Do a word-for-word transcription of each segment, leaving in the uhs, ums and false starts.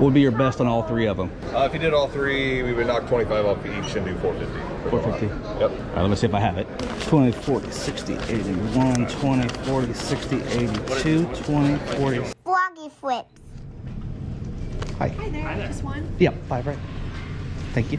What would be your best on all three of them? Uh, if you did all three, we would knock twenty-five off each and do four fifty. four fifty. Yep. All right, let me see if I have it. twenty, forty, sixty, eighty. one, twenty, forty, sixty, eighty, two, twenty, forty. Froggy Flips. Hi. Hi there. Hi there. Just one? Yep, yeah, five, right? Thank you.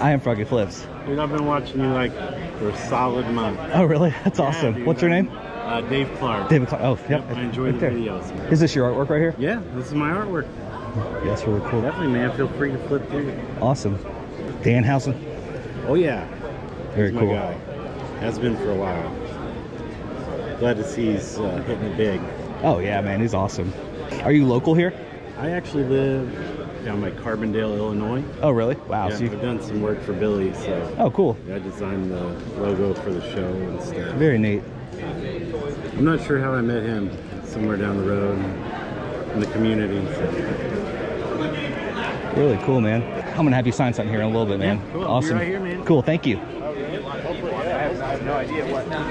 I am Froggy Flips. Dude, I've been watching you like for a solid month. Oh, really? That's yeah, awesome. Dude, What's your name? Uh, Dave Clark. Dave Clark. Oh, yep. yep I enjoy right the there. videos. Is this your artwork right here? Yeah, this is my artwork. Yeah, that's really cool. Definitely, man. Feel free to flip through. Awesome. Dan Housen. Oh, yeah. Very He's cool. My guy. Has been for a while. Glad to see he's uh, hitting it big. Oh, yeah, man. He's awesome. Are you local here? I actually live down by Carbondale, Illinois. Oh, really? Wow. Yeah, so you've I've done some work for Billy, so. Oh, cool. I designed the logo for the show and stuff. Very neat. I'm not sure how I met him. Somewhere down the road in the community. So. Really cool, man. I'm going to have you sign something here in a little bit, man. Yeah, cool. Awesome. You're right here, man. Cool. Thank you. Oh, really? I have, I have no idea what. Uh,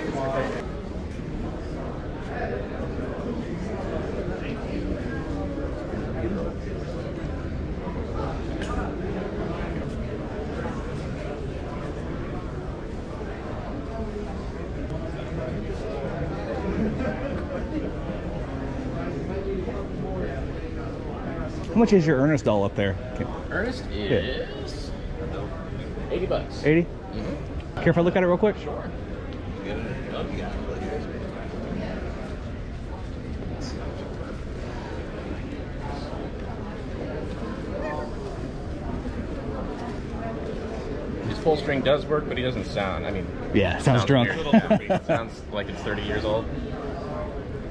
How much is your Ernest doll up there? Okay. Ernest is yeah. eighty bucks. eighty? Mm-hmm. Care if I look at it real quick? Sure. You got it. Oh, you got it. Full string does work, but he doesn't sound. I mean, yeah, it sounds, sounds drunk. It sounds like it's thirty years old.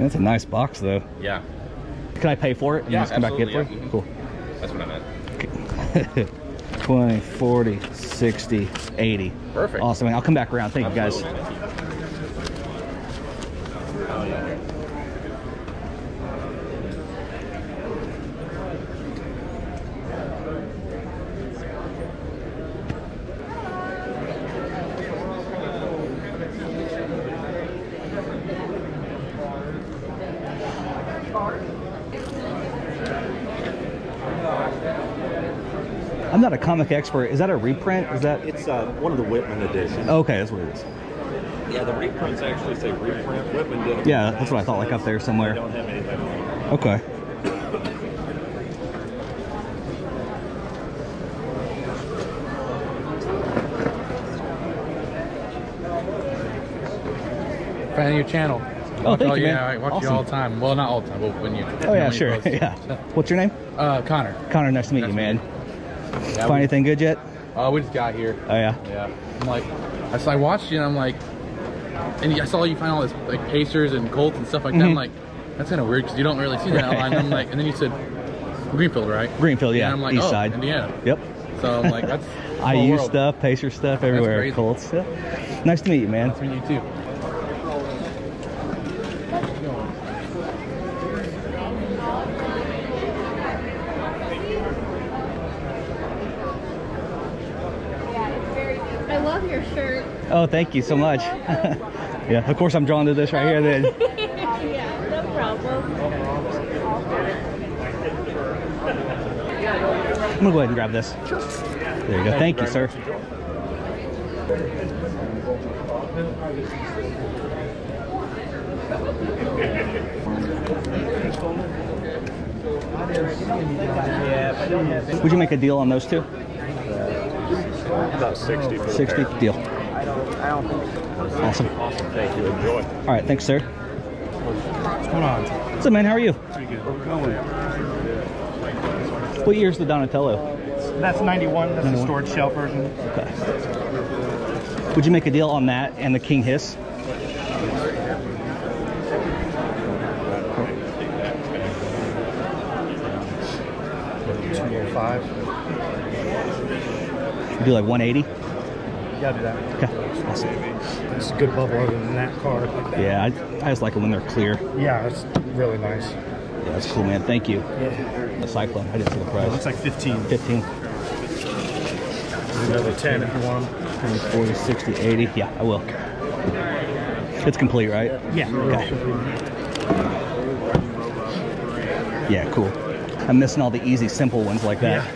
That's a nice box, though. Yeah. Can I pay for it? And yeah, just come back and get yeah. for it? Mm-hmm. Cool. That's what I meant. Okay. twenty, forty, sixty, eighty. Perfect. Awesome. I'll come back around. Thank Absolutely. you, guys. Oh, yeah. I'm not a comic expert. Is that a reprint? Is that? It's uh, one of the Whitman editions. Okay, that's what it is. Yeah, the reprints actually say reprint. Whitman did. Yeah, that's what I thought. Like up there somewhere. Don't have anything on it. Okay. Fan of your channel. Oh, thank oh, you, yeah, man. I watch awesome. you all the time. Well, not all the time, but when you. Oh, yeah, sure. yeah. What's your name? Uh, Connor. Connor, nice to meet nice you, man. Yeah, Find we, anything good yet? Oh, uh, we just got here. Oh, yeah? Yeah. I'm like, I, so I watched you and I'm like, and I saw you find all this, like, Pacers and Colts and stuff like mm-hmm. that. I'm like, that's kind of weird because you don't really see that online. I'm like, and then you said Greenfield, right? Greenfield, yeah. And I'm like, East oh, side. Indiana. Yep. So I'm like, that's. I U world. stuff, Pacer stuff, everywhere. Colts. Yeah. Nice to meet you, man. Nice to meet you, too. Oh, thank you so much. Yeah, of course I'm drawn to this right here then. Yeah, no problem. I'm gonna go ahead and grab this. Sure. There you go. Thank, thank you, sir. Would you make a deal on those two? About sixty. For the sixty pair. Deal. I don't, I don't think so. Awesome. Awesome. Thank you. Enjoy. All right. Thanks, sir. What's going on? What's up, man? How are you? Pretty good. We're going. What year's the Donatello? That's ninety-one. That's the storage shell version. Okay. Would you make a deal on that and the King Hiss? two oh five. Do like one eighty? You gotta do that. Okay. Awesome. It's a good bubble other than that card. Like that. Yeah, I, I just like it when they're clear. Yeah, it's really nice. Yeah, that's cool, man. Thank you. Yeah. The Cyclone. I didn't see the price. It looks like fifteen. fifteen. Another ten if you want them. twenty, forty, sixty, eighty. Yeah, I will. It's complete, right? Yeah. Okay. Yeah, cool. I'm missing all the easy, simple ones like that. Yeah.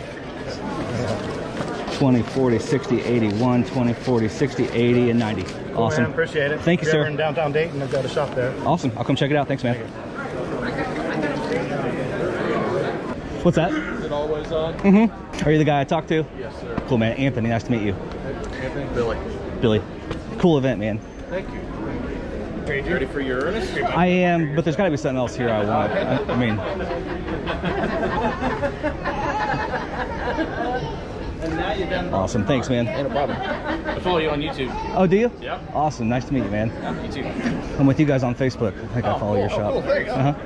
twenty, forty, sixty, eighty, one, twenty, forty, sixty, eighty, and ninety. Awesome. Cool, man, appreciate it. Thank you, sir. We're in downtown Dayton. I've got a shop there. Awesome. I'll come check it out. Thanks, man. Thank What's that? Is it always on? Mm-hmm. Are you the guy I talked to? Yes, sir. Cool, man. Anthony, nice to meet you. Anthony? Billy. Billy. Cool event, man. Thank you. Are you ready for your Ernest? I am, but there's got to be something else here I want. I, I mean... Awesome, thanks, man. No problem. I follow you on YouTube. Oh, do you? Yeah. Awesome, nice to meet you, man. Yeah, you too. I'm with you guys on Facebook. I think oh, I follow cool, your oh, shop. Cool, thanks. Uh huh.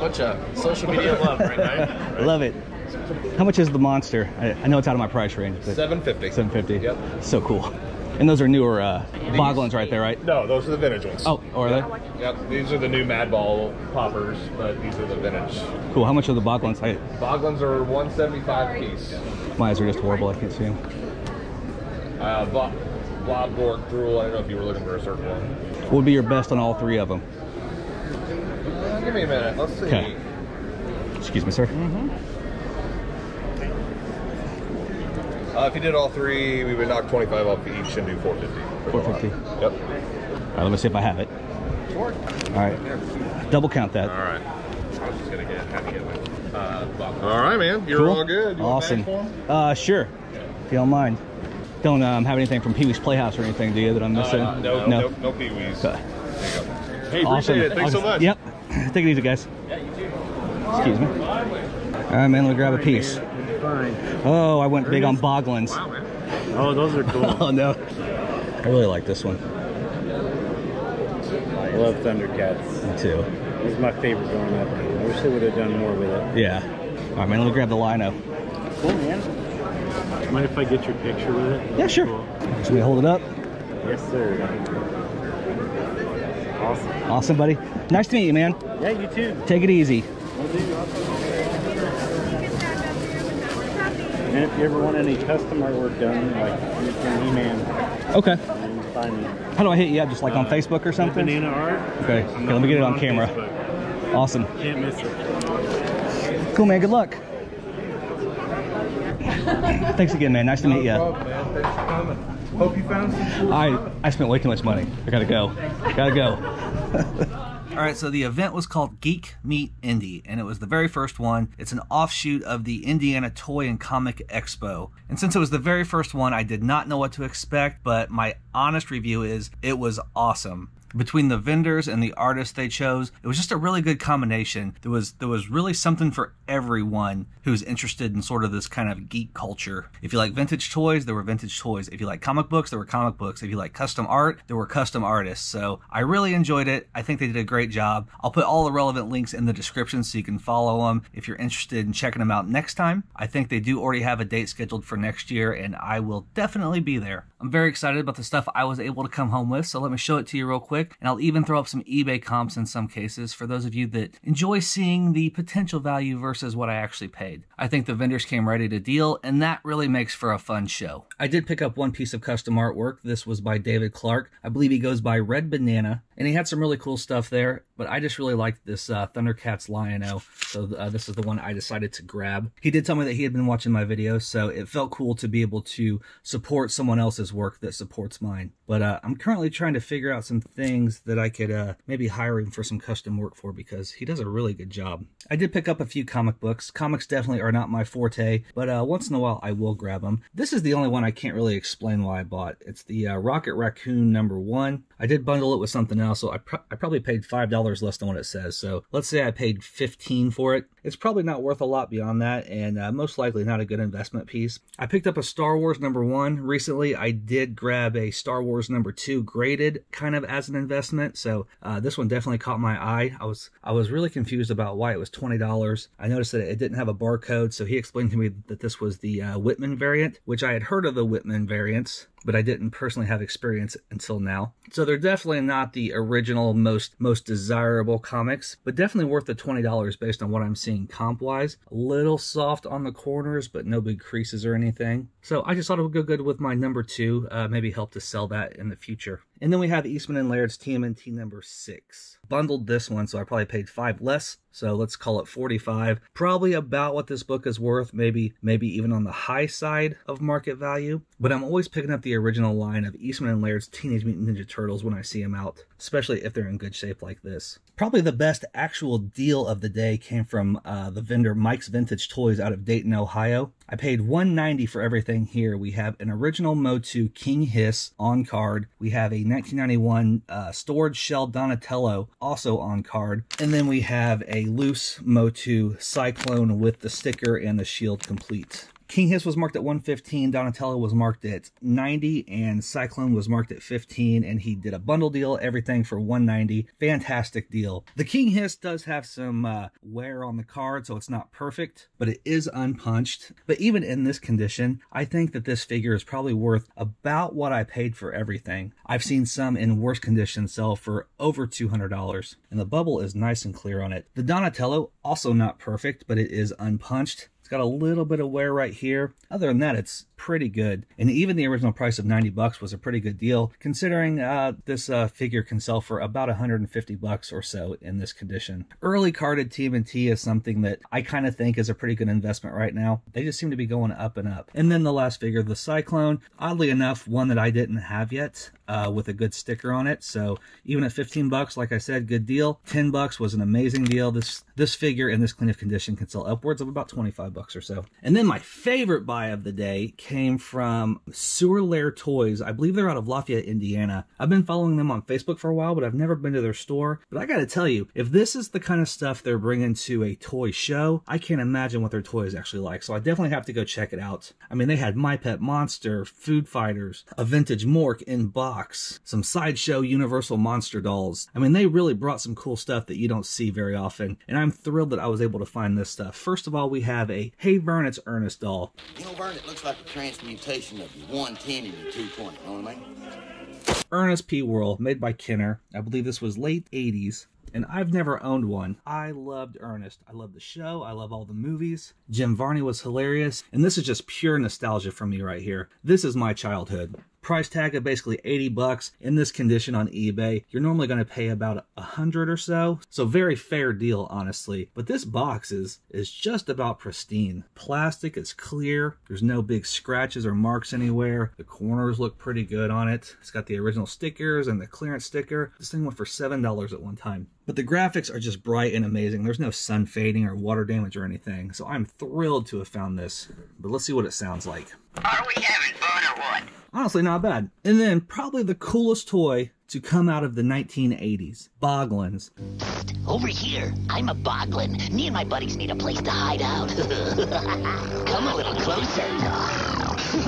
Bunch of social media love right now. Right? Love it. How much is the monster? I, I know it's out of my price range. seven fifty. seven fifty. Yep. So cool. And those are newer uh, Boglins right there, right? No, those are the vintage ones. Oh, oh are yeah. they? Yep, these are the new Madball poppers, but these are the vintage. Cool, how much are the Boglins? I... Boglins are one seventy-five a piece. My eyes are just horrible, I can't see them. Uh, Bob, Bob, Borg, Drool, I don't know if you were looking for a certain one. What would be your best on all three of them? Uh, give me a minute, let's see. Okay. Excuse me, sir. Mm-hmm. Uh, if you did all three, we would knock twenty-five off each and do four fifty. four fifty. Yep. All right, let me see if I have it. Sure. All right. Double count that. All right. I was just gonna get have to get one. Uh, all right, man. You're cool. All good. You awesome. Uh, sure. Yeah. If you don't mind. Don't um, have anything from Pee Wee's Playhouse or anything, do you? That I'm missing? Uh, no, no, no, no Pee Wee's. Uh, there you go. Hey, awesome. Appreciate it. Thanks awesome. so much. Yep. Take it easy, guys. Yeah, you too. Excuse me. All right, man. Let me grab a piece. Fine. Oh, I went Ernest? big on Boglins. Wow, man. Oh, those are cool. Oh, no. I really like this one. I love Thundercats. Me too. It was my favorite growing up. I wish they would have done more with it. Yeah. All right, man, let me grab the Lion-O. Cool, man. Mind if I get your picture with it? That'd yeah, sure. Cool. Should we hold it up? Yes, sir. Awesome. Awesome, buddy. Nice to meet you, man. Yeah, you too. Take it easy. We'll do. And if you ever want any custom artwork done, like you can email. Okay. Find me. How do I hit you up? Just like uh, on Facebook or something? Red Banana Art. Okay. Okay, let me get it on, on camera. Facebook. Awesome. Can't miss it. Cool, man. Good luck. Thanks again, man. Nice to no meet you. Thanks for coming. Hope you found some cool I comments. I spent way too much money. I gotta go. Gotta go. All right, so the event was called Geek Meet Indy, and it was the very first one. It's an offshoot of the Indiana Toy and Comic Expo. And since it was the very first one, I did not know what to expect, but my honest review is it was awesome. Between the vendors and the artists they chose, it was just a really good combination. There was there was really something for everyone who's interested in sort of this kind of geek culture. If you like vintage toys, there were vintage toys. If you like comic books, there were comic books. If you like custom art, there were custom artists. So I really enjoyed it. I think they did a great job. I'll put all the relevant links in the description so you can follow them if you're interested in checking them out next time. I think they do already have a date scheduled for next year, and I will definitely be there. I'm very excited about the stuff I was able to come home with, so let me show it to you real quick. And I'll even throw up some eBay comps in some cases for those of you that enjoy seeing the potential value versus what I actually paid. I think the vendors came ready to deal, and that really makes for a fun show. I did pick up one piece of custom artwork. This was by Dave Clark. I believe he goes by Red Banana, and he had some really cool stuff there, but I just really liked this uh, Thundercats Lion-O, so uh, this is the one I decided to grab. He did tell me that he had been watching my videos, so it felt cool to be able to support someone else's work that supports mine. But uh, I'm currently trying to figure out some things Things that I could uh, maybe hire him for some custom work for, because he does a really good job. I did pick up a few comic books. Comics definitely are not my forte, but uh, once in a while I will grab them. This is the only one I can't really explain why I bought. It's the uh, Rocket Raccoon number one. I did bundle it with something else, so I, pro I probably paid five dollars less than what it says. So let's say I paid fifteen dollars for it. It's probably not worth a lot beyond that, and uh, most likely not a good investment piece. I picked up a Star Wars number one recently. I did grab a Star Wars number two graded, kind of as an investment, so uh, this one definitely caught my eye. I was I was really confused about why it was twenty dollars. I noticed that it didn't have a barcode, so he explained to me that this was the uh, Whitman variant, which I had heard of the Whitman variants, but I didn't personally have experience until now. So they're definitely not the original, most most desirable comics, but definitely worth the twenty dollars based on what I'm seeing comp-wise. A little soft on the corners, but no big creases or anything. So I just thought it would go good with my number two, uh, maybe help to sell that in the future. And then we have Eastman and Laird's T M N T number six. Bundled this one, so I probably paid five less. So let's call it forty-five. Probably about what this book is worth, maybe maybe even on the high side of market value. But I'm always picking up the original line of Eastman and Laird's Teenage Mutant Ninja Turtles when I see them out, especially if they're in good shape like this. Probably the best actual deal of the day came from uh, the vendor Mike's Vintage Toys out of Dayton, Ohio. I paid one ninety for everything here. We have an original MOTU King Hiss on card. We have a nineteen ninety-one uh, storage shell Donatello also on card. And then we have a loose MOTU Cyclone with the sticker and the shield complete. King Hiss was marked at one fifteen, Donatello was marked at ninety, and Cyclone was marked at fifteen, and he did a bundle deal, everything for one ninety. Fantastic deal. The King Hiss does have some uh, wear on the card, so it's not perfect, but it is unpunched. But even in this condition, I think that this figure is probably worth about what I paid for everything. I've seen some in worse condition sell for over two hundred dollars, and the bubble is nice and clear on it. The Donatello, also not perfect, but it is unpunched. It's got a little bit of wear right here. Other than that, it's pretty good. And even the original price of ninety bucks was a pretty good deal, considering uh, this uh, figure can sell for about one hundred fifty bucks or so in this condition. Early carded T M N T is something that I kind of think is a pretty good investment right now. They just seem to be going up and up. And then the last figure, the Cyclone, oddly enough, one that I didn't have yet uh, with a good sticker on it. So even at fifteen bucks, like I said, good deal. ten bucks was an amazing deal. This this figure in this clean of condition can sell upwards of about twenty-five bucks or so. And then my favorite buy of the day came from Sewer Lair Toys. I believe they're out of Lafayette, Indiana. I've been following them on Facebook for a while, but I've never been to their store. But I gotta tell you, if this is the kind of stuff they're bringing to a toy show, I can't imagine what their toy is actually like. So I definitely have to go check it out. I mean, they had My Pet Monster, Food Fighters, a vintage Mork in box, some Sideshow Universal Monster dolls. I mean, they really brought some cool stuff that you don't see very often. And I'm thrilled that I was able to find this stuff. First of all, we have a Hey Vern, it's Ernest doll. You know, Vern, it looks like a transmutation of your one ten and your two twenty, you know what I mean? Ernest P. Whirl, made by Kenner. I believe this was late eighties. And I've never owned one. I loved Ernest. I love the show. I love all the movies. Jim Varney was hilarious. And this is just pure nostalgia for me right here. This is my childhood. Price tag of basically eighty bucks. In this condition on eBay, you're normally going to pay about a hundred or so. So very fair deal, honestly. But this box is, is just about pristine. Plastic is clear. There's no big scratches or marks anywhere. The corners look pretty good on it. It's got the original stickers and the clearance sticker. This thing went for seven dollars at one time. But the graphics are just bright and amazing. There's no sun fading or water damage or anything. So I'm thrilled to have found this. But let's see what it sounds like. Are we having fun or what? Honestly, not bad. And then probably the coolest toy to come out of the nineteen eighties, Boglins. Over here, I'm a Boglin. Me and my buddies need a place to hide out. Come a little closer.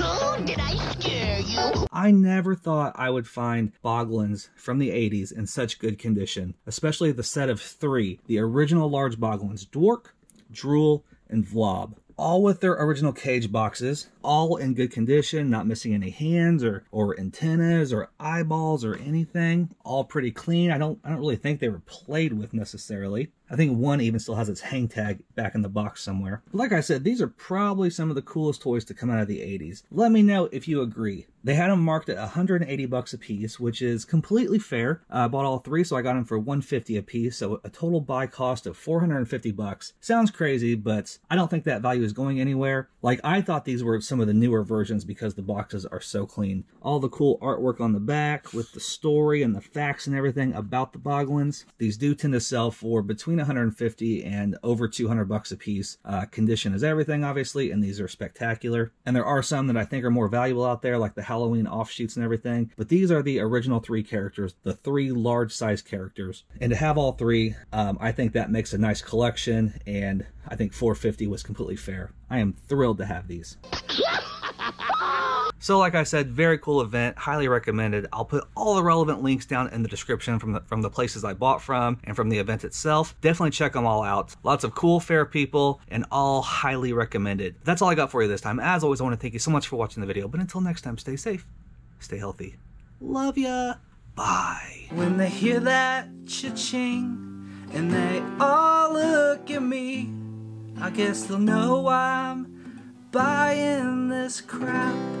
Oh, did I scare you? I never thought I would find Boglins from the eighties in such good condition, especially the set of three, the original large Boglins, Dwark, Drool, and Vlob. All with their original cage boxes, all in good condition, not missing any hands or, or antennas or eyeballs or anything. All pretty clean. I don't I don't really think they were played with necessarily. I think one even still has its hang tag back in the box somewhere. But like I said, these are probably some of the coolest toys to come out of the eighties. Let me know if you agree. They had them marked at one hundred eighty bucks a piece, which is completely fair. Uh, I bought all three, so I got them for one hundred fifty a piece, so a total buy cost of four hundred fifty bucks. Sounds crazy, but I don't think that value is going anywhere. Like, I thought these were some of the newer versions because the boxes are so clean. All the cool artwork on the back with the story and the facts and everything about the Boglins. These do tend to sell for between one hundred fifty and over two hundred bucks a piece. Uh, condition is everything, obviously, and these are spectacular. And there are some that I think are more valuable out there, like the Halloween offshoots and everything. But these are the original three characters, the three large size characters. And to have all three, um, I think that makes a nice collection, and I think four hundred fifty was completely fair. I am thrilled to have these. So like I said, very cool event, highly recommended. I'll put all the relevant links down in the description from the, from the places I bought from and from the event itself. Definitely check them all out. Lots of cool, fair people, and all highly recommended. That's all I got for you this time. As always, I want to thank you so much for watching the video, but until next time, stay safe, Stay healthy. Love ya. Bye. When they hear that cha-ching and they all look at me, I guess they'll know I'm buying this crap.